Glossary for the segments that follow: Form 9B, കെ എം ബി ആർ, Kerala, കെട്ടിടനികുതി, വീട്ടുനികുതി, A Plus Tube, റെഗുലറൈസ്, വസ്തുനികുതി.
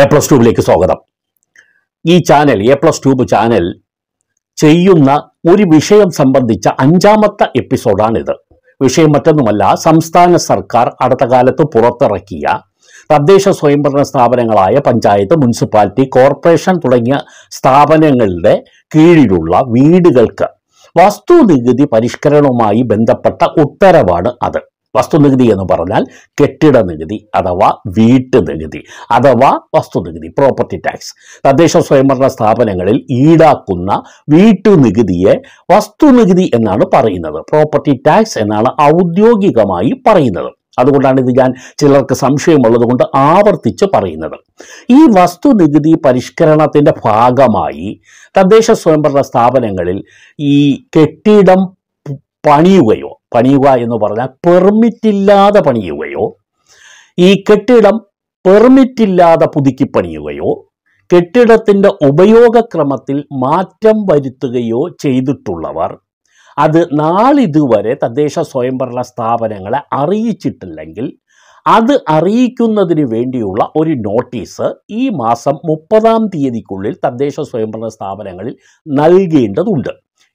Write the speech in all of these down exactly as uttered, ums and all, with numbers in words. A plus ട്യൂബിലേക്ക് സ്വാഗതം. ഈ channel A plus tube channel ചെയ്യുന്ന ഒരു വിഷയം സംബന്ധിച്ച അഞ്ചാമത്തെ എപ്പിസോഡാണിത്. വിഷയം മറ്റൊന്നുമല്ല, സംസ്ഥാന സർക്കാർ അടുത്ത കാലത്ത് പുറത്തിറക്കിയ തദ്ദേശ സ്വയംഭരണ സ്ഥാപനങ്ങളായ പഞ്ചായത്ത്, മുനിസിപ്പാലിറ്റി, കോർപ്പറേഷൻ തുടങ്ങിയ സ്ഥാപനങ്ങളുടെ കീഴിലുള്ള വീടുകൾക്ക് വസ്തുനികുതി പരിഷ്കരണവുമായി ബന്ധപ്പെട്ട ഉത്തരവാണ് അത്. വസ്തുനികുതി എന്ന് പറഞ്ഞാൽ കെട്ടിട നികുതി അഥവാ വീട്ടു നികുതി അഥവാ വസ്തുനികുതി, പ്രോപ്പർട്ടി ടാക്സ്. തദ്ദേശ സ്വയംഭരണ സ്ഥാപനങ്ങളിൽ ഈടാക്കുന്ന വീട്ടു നികുതിയെ വസ്തുനികുതി എന്നാണ് പറയുന്നത്. പ്രോപ്പർട്ടി ടാക്സ് എന്നാണ് ഔദ്യോഗികമായി പറയുന്നത്. അതുകൊണ്ടാണ് ഇത് ഞാൻ ചിലർക്ക് സംശയമുള്ളത് കൊണ്ട് ആവർത്തിച്ച് പറയുന്നത്. ഈ വസ്തുനികുതി പരിഷ്കരണത്തിൻ്റെ ഭാഗമായി തദ്ദേശ സ്വയംഭരണ സ്ഥാപനങ്ങളിൽ ഈ കെട്ടിടം പണിയുകയോ, പണിയുക എന്ന് പറഞ്ഞാൽ പെർമിറ്റില്ലാതെ പണിയുകയോ, ഈ കെട്ടിടം പെർമിറ്റില്ലാതെ പുതുക്കി പണിയുകയോ, കെട്ടിടത്തിൻ്റെ ഉപയോഗക്രമത്തിൽ മാറ്റം വരുത്തുകയോ ചെയ്തിട്ടുള്ളവർ അത് നാളിതുവരെ തദ്ദേശ സ്വയംഭരണ സ്ഥാപനങ്ങളെ അറിയിച്ചിട്ടില്ലെങ്കിൽ അത് അറിയിക്കുന്നതിന് വേണ്ടിയുള്ള ഒരു നോട്ടീസ് ഈ മാസം മുപ്പതാം തീയതിക്കുള്ളിൽ തദ്ദേശ സ്വയംഭരണ സ്ഥാപനങ്ങളിൽ നൽകേണ്ടതുണ്ട്.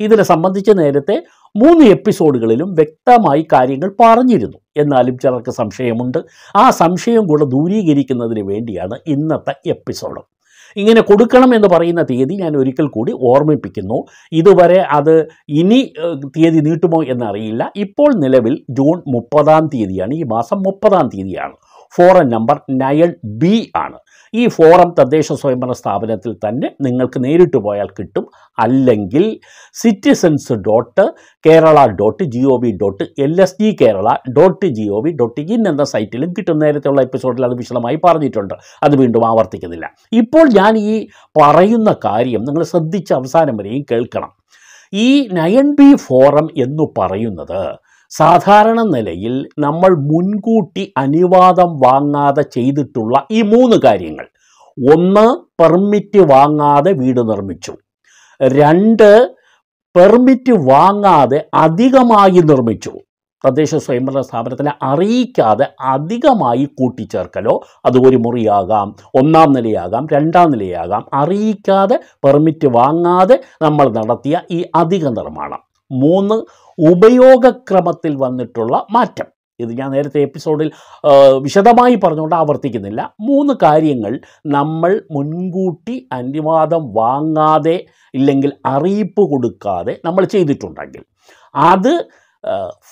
ഇതിനെ സംബന്ധിച്ച് നേരത്തെ മൂന്ന് എപ്പിസോഡുകളിലും വ്യക്തമായി കാര്യങ്ങൾ പറഞ്ഞിരുന്നു. എന്നാലും ചിലർക്ക് സംശയമുണ്ട്. ആ സംശയം കൂടെ ദൂരീകരിക്കുന്നതിന് വേണ്ടിയാണ് ഇന്നത്തെ എപ്പിസോഡ്. ഇങ്ങനെ കൊടുക്കണം എന്ന് പറയുന്ന തീയതി ഞാൻ ഒരിക്കൽ കൂടി ഓർമ്മിപ്പിക്കുന്നു. ഇതുവരെ അത് ഇനി തീയതി നീട്ടുമോ എന്നറിയില്ല. ഇപ്പോൾ നിലവിൽ ജൂൺ മുപ്പതാം തീയതിയാണ്, ഈ മാസം മുപ്പതാം തീയതിയാണ്. ഫോറം നമ്പർ നയൻ ബി ആണ്. ഈ ഫോറം തദ്ദേശ സ്വയംഭരണ സ്ഥാപനത്തിൽ തന്നെ നിങ്ങൾക്ക് നേരിട്ട് പോയാൽ കിട്ടും. അല്ലെങ്കിൽ citizens dot Kerala dot G O V dot L S G Kerala dot G O V dot in എന്ന സൈറ്റിലും കിട്ടും. നേരത്തെയുള്ള എപ്പിസോഡിൽ അത് വിശദമായി പറഞ്ഞിട്ടുണ്ട്, അത് വീണ്ടും ആവർത്തിക്കുന്നില്ല. ഇപ്പോൾ ഞാൻ ഈ പറയുന്ന കാര്യം നിങ്ങൾ ശ്രദ്ധിച്ച് അവസാനം വരെയും കേൾക്കണം. ഈ നയൻ ബി ഫോറം എന്ന് പറയുന്നത് സാധാരണ നിലയിൽ നമ്മൾ മുൻകൂട്ടി അനുവാദം വാങ്ങാതെ ചെയ്തിട്ടുള്ള ഈ മൂന്ന് കാര്യങ്ങൾ: ഒന്ന്, പെർമിറ്റ് വാങ്ങാതെ വീട് നിർമ്മിച്ചു; രണ്ട്, പെർമിറ്റ് വാങ്ങാതെ അധികമായി നിർമ്മിച്ചു, തദ്ദേശ സ്വയംഭരണ സ്ഥാപനത്തിനെ അറിയിക്കാതെ അധികമായി കൂട്ടിച്ചേർക്കലോ, അത് ഒരു മുറിയാകാം, ഒന്നാം നിലയാകാം, രണ്ടാം നിലയാകാം, അറിയിക്കാതെ പെർമിറ്റ് വാങ്ങാതെ നമ്മൾ നടത്തിയ ഈ അധിക നിർമ്മാണം; മൂന്ന്, ഉപയോഗക്രമത്തിൽ വന്നിട്ടുള്ള മാറ്റം, ഇത് ഞാൻ നേരത്തെ എപ്പിസോഡിൽ വിശദമായി പറഞ്ഞുകൊണ്ട് ആവർത്തിക്കുന്നില്ല. മൂന്ന് കാര്യങ്ങൾ നമ്മൾ മുൻകൂട്ടി അനുവാദം വാങ്ങാതെ ഇല്ലെങ്കിൽ അറിയിപ്പ് കൊടുക്കാതെ നമ്മൾ ചെയ്തിട്ടുണ്ടെങ്കിൽ അത്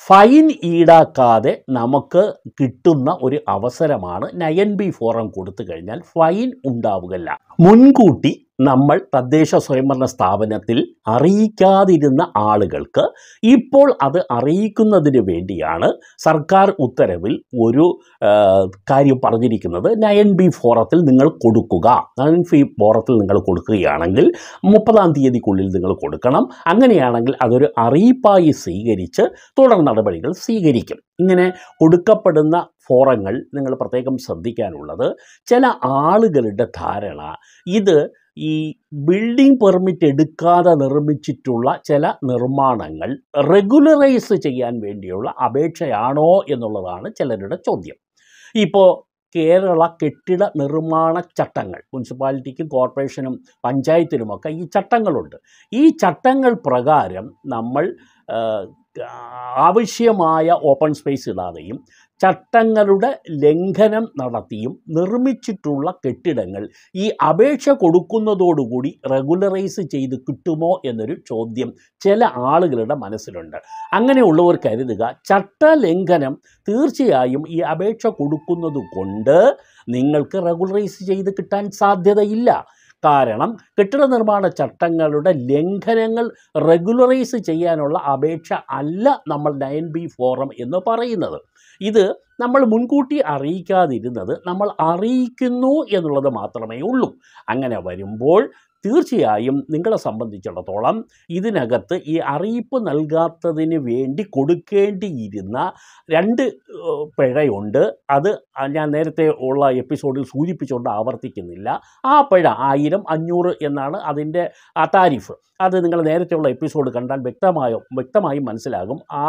ഫൈൻ ഈടാക്കാതെ നമുക്ക് കിട്ടുന്ന ഒരു അവസരമാണ് നയൻ ബി ഫോറം കൊടുത്തു കഴിഞ്ഞാൽ. ഫൈൻ ഉണ്ടാവുകയില്ല. മുൻകൂട്ടി നമ്മൾ തദ്ദേശ സ്വയംഭരണ സ്ഥാപനത്തിൽ അറിയിക്കാതിരുന്ന ആളുകൾക്ക് ഇപ്പോൾ അത് അറിയിക്കുന്നതിന് വേണ്ടിയാണ് സർക്കാർ ഉത്തരവിൽ ഒരു കാര്യം പറഞ്ഞിരിക്കുന്നത്. നയൻ ബി ഫോറത്തിൽ നിങ്ങൾ കൊടുക്കുക. നയൻ ബി ഫോറത്തിൽ നിങ്ങൾ കൊടുക്കുകയാണെങ്കിൽ മുപ്പതാം തീയതിക്കുള്ളിൽ നിങ്ങൾ കൊടുക്കണം. അങ്ങനെയാണെങ്കിൽ അതൊരു അറിയിപ്പായി സ്വീകരിച്ച് തുടർ നടപടികൾ സ്വീകരിക്കും. ഇങ്ങനെ കൊടുക്കപ്പെടുന്ന ഫോറങ്ങൾ നിങ്ങൾ പ്രത്യേകം ശ്രദ്ധിക്കാനുള്ളത്, ചില ആളുകളുടെ ധാരണ ഇത് ഈ ബിൽഡിംഗ് പെർമിറ്റ് എടുക്കാതെ നിർമ്മിച്ചിട്ടുള്ള ചില നിർമ്മാണങ്ങൾ റെഗുലറൈസ് ചെയ്യാൻ വേണ്ടിയുള്ള അപേക്ഷയാണോ എന്നുള്ളതാണ് ചിലരുടെ ചോദ്യം. ഇപ്പോൾ കേരള കെട്ടിട നിർമ്മാണ ചട്ടങ്ങൾ, മുനിസിപ്പാലിറ്റിക്കും കോർപ്പറേഷനും പഞ്ചായത്തിനുമൊക്കെ ഈ ചട്ടങ്ങളുണ്ട്. ഈ ചട്ടങ്ങൾ പ്രകാരം നമ്മൾ ആവശ്യമായ ഓപ്പൺ സ്പേസ് ഇടാതെയും ചട്ടങ്ങളുടെ ലംഘനം നടത്തിയും നിർമ്മിച്ചിട്ടുള്ള കെട്ടിടങ്ങൾ ഈ അപേക്ഷ കൊടുക്കുന്നതോടുകൂടി റെഗുലറൈസ് ചെയ്ത് കിട്ടുമോ എന്നൊരു ചോദ്യം ചില ആളുകളുടെ മനസ്സിലുണ്ട്. അങ്ങനെയുള്ളവർ കരുതുക, ചട്ടലംഘനം തീർച്ചയായും ഈ അപേക്ഷ കൊടുക്കുന്നത് കൊണ്ട് നിങ്ങൾക്ക് റെഗുലറൈസ് ചെയ്ത് കിട്ടാൻ സാധ്യതയില്ല. കാരണം കെട്ടിട നിർമ്മാണ ചട്ടങ്ങളുടെ ലംഘനങ്ങൾ റെഗുലറൈസ് ചെയ്യാനുള്ള അപേക്ഷ അല്ല നമ്മൾ നയൻ ബി ഫോറം എന്ന് പറയുന്നത്. ഇത് നമ്മൾ മുൻകൂട്ടി അറിയിക്കാതിരുന്നത് നമ്മൾ അറിയിക്കുന്നു എന്നുള്ളത് മാത്രമേ ഉള്ളൂ. അങ്ങനെ വരുമ്പോൾ തീർച്ചയായും നിങ്ങളെ സംബന്ധിച്ചിടത്തോളം ഇതിനകത്ത് ഈ അറിയിപ്പ് നൽകാത്തതിന് വേണ്ടി കൊടുക്കേണ്ടിയിരുന്ന രണ്ട് പിഴയുണ്ട്. അത് ഞാൻ നേരത്തെ ഉള്ള എപ്പിസോഡിൽ സൂചിപ്പിച്ചുകൊണ്ട് ആവർത്തിക്കുന്നില്ല. ആ പിഴ ആയിരം അഞ്ഞൂറ് എന്നാണ് അതിൻ്റെ ആ താരിഫ്. അത് നിങ്ങൾ നേരത്തെയുള്ള എപ്പിസോഡ് കണ്ടാൽ വ്യക്തമായോ വ്യക്തമായും മനസ്സിലാകും ആ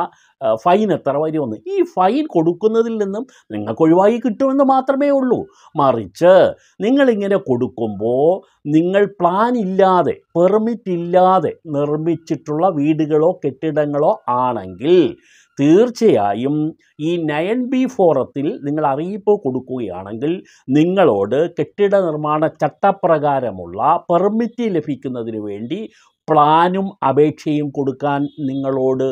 ഫൈൻ എത്ര വരുമെന്ന്. ഈ ഫൈൻ കൊടുക്കുന്നതിൽ നിന്നും നിങ്ങൾക്ക് ഒഴിവായി കിട്ടുമെന്ന് മാത്രമേ ഉള്ളൂ. മറിച്ച് നിങ്ങളിങ്ങനെ കൊടുക്കുമ്പോൾ നിങ്ങൾ പ്ലാൻ ഇല്ലാതെ പെർമിറ്റ് ഇല്ലാതെ നിർമ്മിച്ചിട്ടുള്ള വീടുകളോ കെട്ടിടങ്ങളോ ആണെങ്കിൽ തീർച്ചയായും ഈ നയൻ ബി ഫോറത്തിൽ നിങ്ങൾ അറിയിപ്പ് കൊടുക്കുകയാണെങ്കിൽ നിങ്ങളോട് കെട്ടിട നിർമ്മാണ ചട്ടപ്രകാരമുള്ള പെർമിറ്റ് ലഭിക്കുന്നതിന് വേണ്ടി പ്ലാനും അപേക്ഷയും കൊടുക്കാൻ നിങ്ങളോട്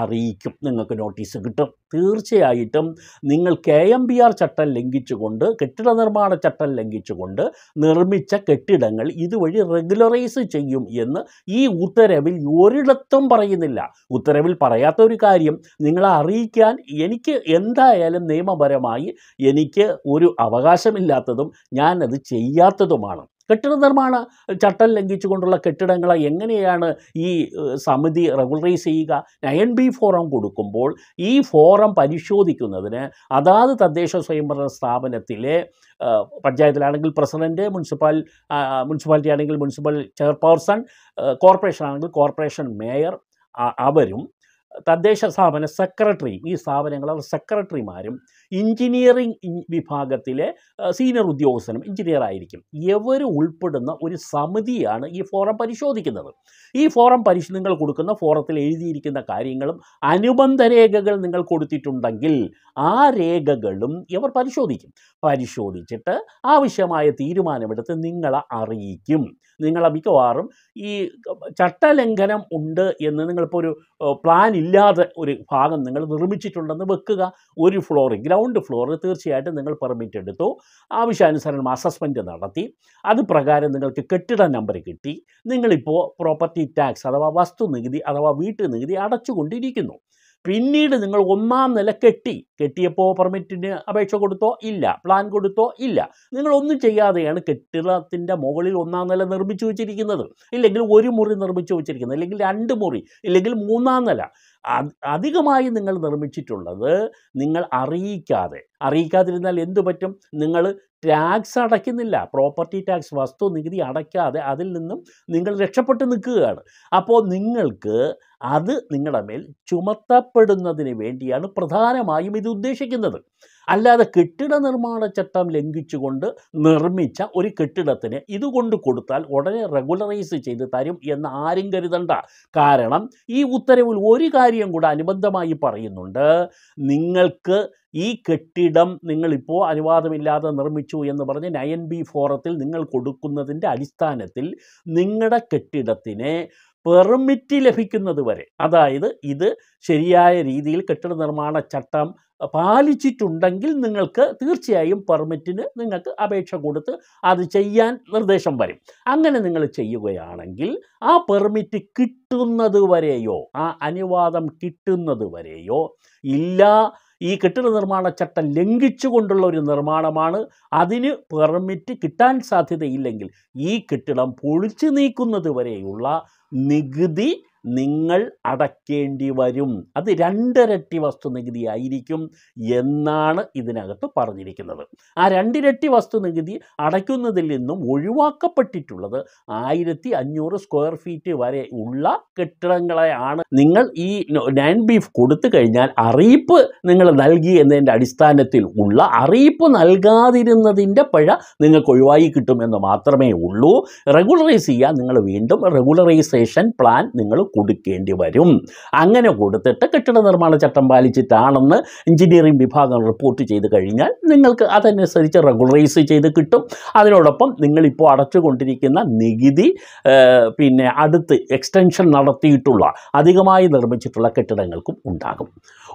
അറിയിക്കും, നിങ്ങൾക്ക് നോട്ടീസ് കിട്ടും. തീർച്ചയായിട്ടും നിങ്ങൾ കെ എം ബി ആർ ചട്ടം ലംഘിച്ചുകൊണ്ട്, കെട്ടിട നിർമ്മാണ ചട്ടം ലംഘിച്ചുകൊണ്ട് നിർമ്മിച്ച കെട്ടിടങ്ങൾ ഇതുവഴി റെഗുലറൈസ് ചെയ്യും എന്ന് ഈ ഉത്തരവിൽ ഒരിടത്തും പറയുന്നില്ല. ഉത്തരവിൽ പറയാത്ത ഒരു കാര്യം നിങ്ങളെ അറിയിക്കാൻ എനിക്ക് എന്തായാലും നിയമപരമായി എനിക്ക് ഒരു അവകാശമില്ലാത്തതും ഞാനത് ചെയ്യാത്തതുമാണ്. കെട്ടിട നിർമ്മാണ ചട്ടം ലംഘിച്ചുകൊണ്ടുള്ള കെട്ടിടങ്ങളെ എങ്ങനെയാണ് ഈ സമിതി റെഗുലറൈസ് ചെയ്യുക? നയൻ ബി ഫോറം കൊടുക്കുമ്പോൾ ഈ ഫോറം പരിശോധിക്കുന്നതിന് അതാത് തദ്ദേശ സ്വയംഭരണ സ്ഥാപനത്തിലെ പഞ്ചായത്തിലാണെങ്കിൽ പ്രസിഡൻറ്റ്, മുനിസിപ്പാൽ മുനിസിപ്പാലിറ്റി ആണെങ്കിൽ മുനിസിപ്പൽ ചെയർപേഴ്സൺ, കോർപ്പറേഷൻ ആണെങ്കിൽ കോർപ്പറേഷൻ മേയർ, അവരും തദ്ദേശ സ്ഥാപന സെക്രട്ടറി, ഈ സ്ഥാപനങ്ങളുടെ സെക്രട്ടറിമാരും എഞ്ചിനീയറിംഗ് വിഭാഗത്തിലെ സീനിയർ ഉദ്യോഗസ്ഥനും എഞ്ചിനീയർ ആയിരിക്കും. ഇവർ ഉൾപ്പെടുന്ന ഒരു സമിതിയാണ് ഈ ഫോറം പരിശോധിക്കുന്നത്. ഈ ഫോറം പരിശോധന നിങ്ങൾ കൊടുക്കുന്ന ഫോറത്തിൽ എഴുതിയിരിക്കുന്ന കാര്യങ്ങളും അനുബന്ധ രേഖകൾ നിങ്ങൾ കൊടുത്തിട്ടുണ്ടെങ്കിൽ ആ രേഖകളും ഇവർ പരിശോധിക്കും. പരിശോധിച്ചിട്ട് ആവശ്യമായ തീരുമാനമെടുത്ത് നിങ്ങളെ അറിയിക്കും. നിങ്ങളെ മിക്കവാറും ഈ ചട്ടലംഘനം ഉണ്ട് എന്ന് നിങ്ങളിപ്പോൾ ഒരു പ്ലാൻ ഇല്ലാതെ ഒരു ഭാഗം നിങ്ങൾ നിർമ്മിച്ചിട്ടുണ്ടെന്ന് വെക്കുക. ഒരു ഫ്ലോർ, ഗ്രൗണ്ട് ഫ്ലോറിൽ തീർച്ചയായിട്ടും നിങ്ങൾ പെർമിറ്റ് എടുത്തു, ആവശ്യാനുസരണം അസസ്മെൻറ്റ് നടത്തി, അത് പ്രകാരം നിങ്ങൾക്ക് കെട്ടിട നമ്പർ കിട്ടി. നിങ്ങളിപ്പോൾ പ്രോപ്പർട്ടി ടാക്സ് അഥവാ വസ്തു നികുതി അഥവാ വീട്ടു നികുതി അടച്ചുകൊണ്ടിരിക്കുന്നു. പിന്നീട് നിങ്ങൾ ഒന്നാം നില കെട്ടി കെട്ടിയപ്പോൾ പെർമിറ്റിന് അപേക്ഷ കൊടുത്തോ? ഇല്ല. പ്ലാൻ കൊടുത്തോ? ഇല്ല. നിങ്ങളൊന്നും ചെയ്യാതെയാണ് കെട്ടിടത്തിൻ്റെ മുകളിൽ ഒന്നാം നില നിർമ്മിച്ചു വെച്ചിരിക്കുന്നത്, ഇല്ലെങ്കിൽ ഒരു മുറി നിർമ്മിച്ചു വെച്ചിരിക്കുന്നത്, അല്ലെങ്കിൽ രണ്ട് മുറി, ഇല്ലെങ്കിൽ മൂന്നാം നില. അധികമായി നിങ്ങൾ നിർമ്മിച്ചിട്ടുള്ളത് നിങ്ങൾ അറിയിക്കാതെ. അറിയിക്കാതിരുന്നാൽ എന്തു പറ്റും? നിങ്ങൾ ടാക്സ് അടയ്ക്കുന്നില്ല, പ്രോപ്പർട്ടി ടാക്സ് വസ്തു നികുതി അടയ്ക്കാതെ അതിൽ നിന്നും നിങ്ങൾ രക്ഷപ്പെട്ട് നിൽക്കുകയാണ്. അപ്പോൾ നിങ്ങൾക്ക് അത് നിങ്ങളുടെ മേൽ ചുമത്തപ്പെടുന്നതിന് വേണ്ടിയാണ് പ്രധാനമായും ഇത് ഉദ്ദേശിക്കുന്നത്. അല്ലാതെ കെട്ടിട നിർമ്മാണ ചട്ടം ലംഘിച്ചുകൊണ്ട് നിർമ്മിച്ച ഒരു കെട്ടിടത്തിന് ഇതുകൊണ്ട് കൊടുത്താൽ ഉടനെ റെഗുലറൈസ് ചെയ്ത് തരും എന്ന് ആരും കരുതണ്ട. കാരണം ഈ ഉത്തരവിൽ ഒരു കാര്യം കൂടെ അനുബന്ധമായി പറയുന്നുണ്ട്. നിങ്ങൾക്ക് ഈ കെട്ടിടം നിങ്ങളിപ്പോൾ അനുവാദമില്ലാതെ നിർമ്മിച്ചു എന്ന് പറഞ്ഞ് നയൻ ബി ഫോറത്തിൽ നിങ്ങൾ കൊടുക്കുന്നതിൻ്റെ അടിസ്ഥാനത്തിൽ നിങ്ങളുടെ കെട്ടിടത്തിനെ പെർമിറ്റ് ലഭിക്കുന്നത് വരെ, അതായത് ഇത് ശരിയായ രീതിയിൽ കെട്ടിട നിർമ്മാണ ചട്ടം പാലിച്ചിട്ടുണ്ടെങ്കിൽ നിങ്ങൾക്ക് തീർച്ചയായും പെർമിറ്റിന് നിങ്ങൾക്ക് അപേക്ഷ കൊടുത്ത് അത് ചെയ്യാൻ നിർദ്ദേശം വരും. അങ്ങനെ നിങ്ങൾ ചെയ്യുകയാണെങ്കിൽ ആ പെർമിറ്റ് കിട്ടുന്നത് വരെയോ ആ അനുവാദം കിട്ടുന്നത് വരെയോ ഇല്ല, ഈ കെട്ടിട നിർമ്മാണ ചട്ടം ലംഘിച്ചുകൊണ്ടുള്ള ഒരു നിർമ്മാണമാണ്, അതിന് പെർമിറ്റ് കിട്ടാൻ സാധ്യതയില്ലെങ്കിൽ ഈ കെട്ടിടം പൊളിച്ചു നീക്കുന്നത് വരെയുള്ള നികുതി നിങ്ങൾ അടയ്ക്കേണ്ടി വരും. അത് രണ്ടിരട്ടി വസ്തു നികുതി ആയിരിക്കും എന്നാണ് ഇതിനകത്ത് പറഞ്ഞിരിക്കുന്നത്. ആ രണ്ടിരട്ടി വസ്തു നികുതി അടയ്ക്കുന്നതിൽ നിന്നും ഒഴിവാക്കപ്പെട്ടിട്ടുള്ളത് ആയിരത്തി അഞ്ഞൂറ് സ്ക്വയർ ഫീറ്റ് വരെ ഉള്ള കെട്ടിടങ്ങളെയാണ്. നിങ്ങൾ ഈ നയൻ ബീഫ് കൊടുത്തു കഴിഞ്ഞാൽ അറിയിപ്പ് നിങ്ങൾ നൽകി എന്നതിൻ്റെ അടിസ്ഥാനത്തിൽ ഉള്ള അറിയിപ്പ് നൽകാതിരുന്നതിൻ്റെ പിഴ നിങ്ങൾക്ക് ഒഴിവായി കിട്ടുമെന്ന് മാത്രമേ ഉള്ളൂ. റെഗുലറൈസ് ചെയ്യാൻ നിങ്ങൾ വീണ്ടും റെഗുലറൈസേഷൻ പ്ലാൻ നിങ്ങൾ കൊടുക്കേണ്ടി വരും. അങ്ങനെ കൊടുത്തിട്ട് കെട്ടിട നിർമ്മാണ ചട്ടം പാലിച്ചിട്ടാണെന്ന് എഞ്ചിനീയറിംഗ് വിഭാഗം റിപ്പോർട്ട് ചെയ്ത് കഴിഞ്ഞാൽ നിങ്ങൾക്ക് അതനുസരിച്ച് റെഗുലറൈസ് ചെയ്ത് കിട്ടും. അതിനോടൊപ്പം നിങ്ങളിപ്പോൾ അടച്ചുകൊണ്ടിരിക്കുന്ന നികുതി, പിന്നെ അടുത്ത് എക്സ്റ്റൻഷൻ നടത്തിയിട്ടുള്ള അധികമായി നിർമ്മിച്ചിട്ടുള്ള കെട്ടിടങ്ങൾക്കും ഉണ്ടാകും.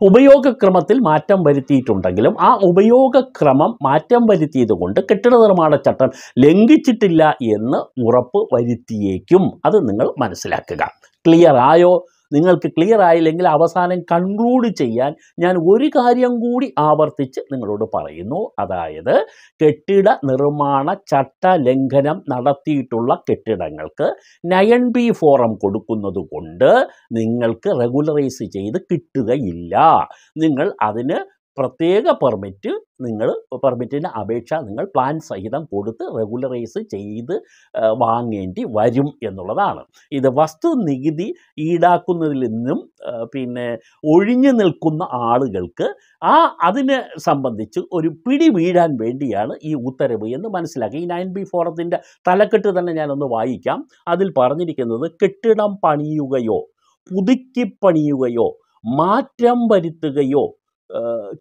ഉപയോഗക്രമത്തിൽ മാറ്റം വരുത്തിയിട്ടുണ്ടെങ്കിലും ആ ഉപയോഗക്രമം മാറ്റം വരുത്തിയത് കൊണ്ട് കെട്ടിട നിർമ്മാണ ചട്ടം ലംഘിച്ചിട്ടില്ല എന്ന് ഉറപ്പ് വരുത്തിയേക്കും. അത് നിങ്ങൾ മനസ്സിലാക്കുക. ക്ലിയർ ആയോ? നിങ്ങൾക്ക് ക്ലിയർ ആയില്ലെങ്കിൽ അവസാനം കൺക്ലൂഡ് ചെയ്യാൻ ഞാൻ ഒരു കാര്യം കൂടി ആവർത്തിച്ച് നിങ്ങളോട് പറയുന്നു. അതായത് കെട്ടിട നിർമ്മാണ ചട്ട ലംഘനം നടത്തിയിട്ടുള്ള കെട്ടിടങ്ങൾക്ക് നയൻ ബി ഫോറം കൊടുക്കുന്നത് കൊണ്ട് നിങ്ങൾക്ക് റെഗുലറൈസ് ചെയ്ത് കിട്ടുകയില്ല. നിങ്ങൾ അതിന് പ്രത്യേക പെർമിറ്റ് നിങ്ങൾ പെർമിറ്റിൻ്റെ അപേക്ഷ നിങ്ങൾ പ്ലാൻ സഹിതം കൊടുത്ത് റെഗുലറൈസ് ചെയ്ത് വാങ്ങേണ്ടി വരും എന്നുള്ളതാണ്. ഇത് വസ്തു നികുതി ഈടാക്കുന്നതിൽ നിന്നും പിന്നെ ഒഴിഞ്ഞു നിൽക്കുന്ന ആളുകൾക്ക് ആ അതിനെ സംബന്ധിച്ച് ഒരു പിടി വീഴാൻ വേണ്ടിയാണ് ഈ ഉത്തരവ് എന്ന് മനസ്സിലാക്കുക. ഈ നയൻ ബി ഫോറത്തിൻ്റെ തലക്കെട്ട് തന്നെ ഞാനൊന്ന് വായിക്കാം. അതിൽ പറഞ്ഞിരിക്കുന്നത്, കെട്ടിടം പണിയുകയോ പുതുക്കിപ്പണിയുകയോ മാറ്റം വരുത്തുകയോ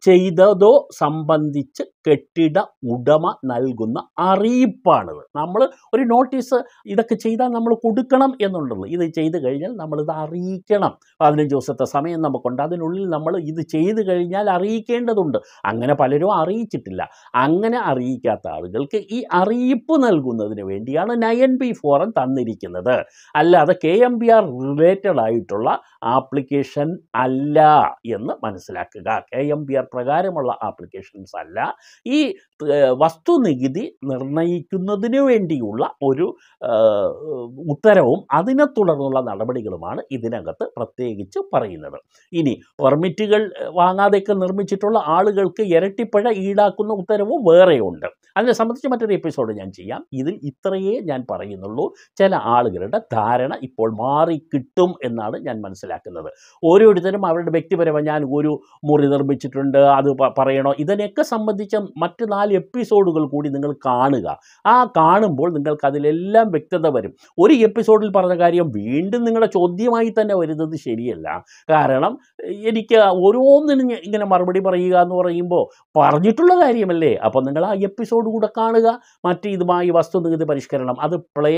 ചെയ്തതോ സംബന്ധിച്ച് കെട്ടിട ഉടമ നൽകുന്ന അറിയിപ്പാണിത്. നമ്മൾ ഒരു നോട്ടീസ് ഇതൊക്കെ ചെയ്താൽ നമ്മൾ കൊടുക്കണം എന്നുള്ളത്, ഇത് ചെയ്ത് കഴിഞ്ഞാൽ നമ്മളിത് അറിയിക്കണം. പതിനഞ്ച് ദിവസത്തെ സമയം നമുക്കുണ്ട്, അതിനുള്ളിൽ നമ്മൾ ഇത് ചെയ്ത് കഴിഞ്ഞാൽ അറിയിക്കേണ്ടതുണ്ട്. അങ്ങനെ പലരും അറിയിച്ചിട്ടില്ല. അങ്ങനെ അറിയിക്കാത്ത ആളുകൾക്ക് ഈ അറിയിപ്പ് നൽകുന്നതിന് വേണ്ടിയാണ് നയൻ ബി ഫോറം തന്നിരിക്കുന്നത്. അല്ലാതെ കെ എം ബി ആർ related ആയിട്ടുള്ള ആപ്ലിക്കേഷൻ അല്ല എന്ന് മനസ്സിലാക്കുക. കെ എം ബി ആർ പ്രകാരമുള്ള ആപ്ലിക്കേഷൻസ് അല്ല. ഈ വസ്തുനികുതി നിർണയിക്കുന്നതിന് വേണ്ടിയുള്ള ഒരു ഉത്തരവും അതിനെ തുടർന്നുള്ള നടപടികളുമാണ് ഇതിനകത്ത് പ്രത്യേകിച്ച് പറയുന്നത്. ഇനി പെർമിറ്റുകൾ വാങ്ങാതെയൊക്കെ നിർമ്മിച്ചിട്ടുള്ള ആളുകൾക്ക് ഇരട്ടിപ്പഴ ഈടാക്കുന്ന ഉത്തരവും വേറെയുണ്ട്. അതിനെ സംബന്ധിച്ച് മറ്റൊരു എപ്പിസോഡ് ഞാൻ ചെയ്യാം. ഇതിൽ ഇത്രയേ ഞാൻ പറയുന്നുള്ളൂ. ചില ആളുകളുടെ ധാരണ ഇപ്പോൾ മാറിക്കിട്ടും എന്നാണ് ഞാൻ മനസ്സിലാക്കുന്നത്. ഓരോരുത്തരും അവരുടെ വ്യക്തിപരമായി ഞാൻ ഒരു മുറി നിർമ്മിച്ചിട്ടുണ്ട്, അത് പറയണോ, ഇതിനെയൊക്കെ സംബന്ധിച്ച മറ്റ് നാല് എപ്പിസോഡുകൾ കൂടി നിങ്ങൾ കാണുക. ആ കാണുമ്പോൾ നിങ്ങൾക്ക് അതിലെല്ലാം വ്യക്തത വരും. ഒരു എപ്പിസോഡിൽ പറഞ്ഞ കാര്യം വീണ്ടും നിങ്ങളുടെ ചോദ്യമായി തന്നെ വരുന്നത് ശരിയല്ല. കാരണം എനിക്ക് ഓരോന്നിനും ഇങ്ങനെ മറുപടി പറയുക എന്ന് പറയുമ്പോൾ പറഞ്ഞിട്ടുള്ള കാര്യമല്ലേ. അപ്പോൾ നിങ്ങൾ ആ എപ്പിസോഡ് കൂടെ കാണുക. മറ്റ് ഇതുമായി വസ്തുനികുതി പരിഷ്കരണം അത് പ്ലേ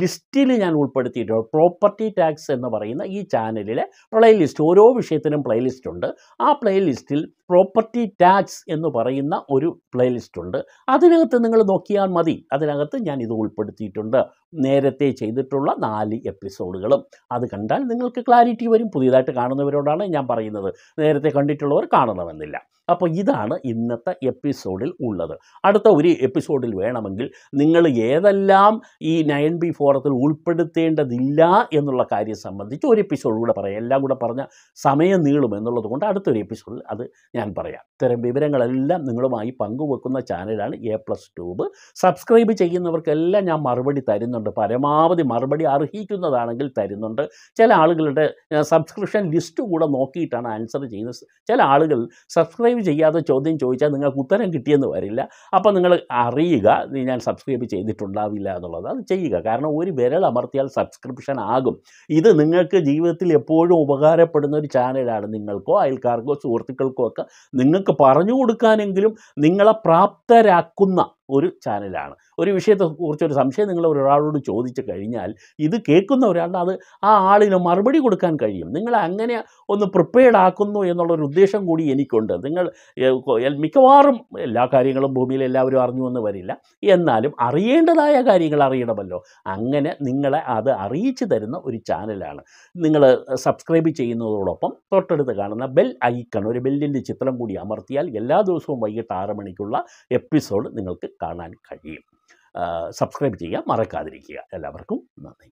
ലിസ്റ്റിൽ ഞാൻ ഉൾപ്പെടുത്തിയിട്ടുണ്ട്. പ്രോപ്പർട്ടി ടാക്സ് എന്ന് പറയുന്ന ഈ ചാനലിലെ പ്ലേ ലിസ്റ്റ്, ഓരോ വിഷയത്തിനും പ്ലേ ലിസ്റ്റ് ഉണ്ട്. ആ പ്ലേ ലിസ്റ്റിൽ പ്രോപ്പർട്ടി ടാക്സ് എന്ന് പറയുന്ന ഒരു പ്ലേലിസ്റ്റ് ഉണ്ട്. അതിനകത്ത് നിങ്ങൾ നോക്കിയാൽ മതി. അതിനകത്ത് ഞാൻ ഇത് ഉൾപ്പെടുത്തിയിട്ടുണ്ട്, നേരത്തെ ചെയ്തിട്ടുള്ള നാല് എപ്പിസോഡുകളും. അത് കണ്ടാൽ നിങ്ങൾക്ക് ക്ലാരിറ്റി വരും. പുതിയതായിട്ട് കാണുന്നവരോടാണ് ഞാൻ പറയുന്നത്, നേരത്തെ കണ്ടിട്ടുള്ളവർ കാണണമെന്നില്ല. അപ്പോൾ ഇതാണ് ഇന്നത്തെ എപ്പിസോഡിൽ ഉള്ളത്. അടുത്ത ഒരു എപ്പിസോഡിൽ വേണമെങ്കിൽ നിങ്ങൾ ഏതെല്ലാം ഈ നയൻ ബി ഫോറത്തിൽ ഉൾപ്പെടുത്തേണ്ടതില്ല എന്നുള്ള കാര്യം സംബന്ധിച്ച് ഒരു എപ്പിസോഡ് കൂടെ പറയാം. എല്ലാം കൂടെ പറഞ്ഞ സമയം നീളും എന്നുള്ളത് കൊണ്ട് അടുത്തൊരു എപ്പിസോഡിൽ അത് ഞാൻ പറയാം. ഇത്തരം വിവരങ്ങളെല്ലാം നിങ്ങളുമായി പങ്കുവെക്കുന്ന ചാനലാണ് എ പ്ലസ് ട്യൂബ്. സബ്സ്ക്രൈബ് ചെയ്യുന്നവർക്കെല്ലാം ഞാൻ മറുപടി തരുന്നുണ്ട്. പരമാവധി മറുപടി അർഹിക്കുന്നതാണെങ്കിൽ തരുന്നുണ്ട്. ചില ആളുകളുടെ സബ്സ്ക്രിപ്ഷൻ ലിസ്റ്റ് കൂടെ നോക്കിയിട്ടാണ് ആൻസർ ചെയ്യുന്നത്. ചില ആളുകൾ സബ്സ്ക്രൈബ് ചെയ്യാതെ ചോദ്യം ചോദിച്ചാൽ നിങ്ങൾക്ക് ഉത്തരം കിട്ടിയെന്ന് വരില്ല. അപ്പോൾ നിങ്ങൾ അറിയുക, ഞാൻ സബ്സ്ക്രൈബ് ചെയ്തിട്ടുണ്ടാവില്ല എന്നുള്ളത്. അത് ചെയ്യുക. കാരണം ഒരു വിരൽ അമർത്തിയാൽ സബ്സ്ക്രിപ്ഷൻ ആകും. ഇത് നിങ്ങൾക്ക് ജീവിതത്തിൽ എപ്പോഴും ഉപകാരപ്പെടുന്ന ഒരു ചാനലാണ്. നിങ്ങൾക്കോ അയൽക്കാർക്കോ സുഹൃത്തുക്കൾക്കോ ഒക്കെ നിങ്ങൾക്ക് പറഞ്ഞു കൊടുക്കാനെങ്കിലും നിങ്ങളെ പ്രാപ്തരാക്കുന്ന ഒരു ചാനലാണ്. ഒരു വിഷയത്തെക്കുറിച്ച് ഒരു സംശയം നിങ്ങൾ ഒരാളോട് ചോദിച്ചു കഴിഞ്ഞാൽ ഇത് കേൾക്കുന്ന ഒരാളുടെ അത് ആ ആളിന് മറുപടി കൊടുക്കാൻ കഴിയും. നിങ്ങൾ അങ്ങനെ ഒന്ന് പ്രിപ്പയർഡ് ആക്കുന്നു എന്നുള്ളൊരു ഉദ്ദേശം കൂടി എനിക്കുണ്ട്. നിങ്ങൾ മിക്കവാറും എല്ലാ കാര്യങ്ങളും ഭൂമിയിൽ എല്ലാവരും അറിഞ്ഞു എന്ന് വരില്ല. എന്നാലും അറിയേണ്ടതായ കാര്യങ്ങൾ അറിയണമല്ലോ. അങ്ങനെ നിങ്ങളെ അത് അറിയിച്ചു തരുന്ന ഒരു ചാനലാണ്. നിങ്ങൾ സബ്സ്ക്രൈബ് ചെയ്യുന്നതോടൊപ്പം തൊട്ടടുത്ത് കാണുന്ന ബെൽ ഐക്കൺ, ഒരു ബെല്ലിൻ്റെ ചിത്രം കൂടി അമർത്തിയാൽ എല്ലാ ദിവസവും വൈകിട്ട് ആറ് മണിക്കുള്ള എപ്പിസോഡ് നിങ്ങൾക്ക് കാണാൻ കഴിയും. സബ്സ്ക്രൈബ് ചെയ്യുക, മറക്കാതിരിക്കുക. എല്ലാവർക്കും നന്ദി.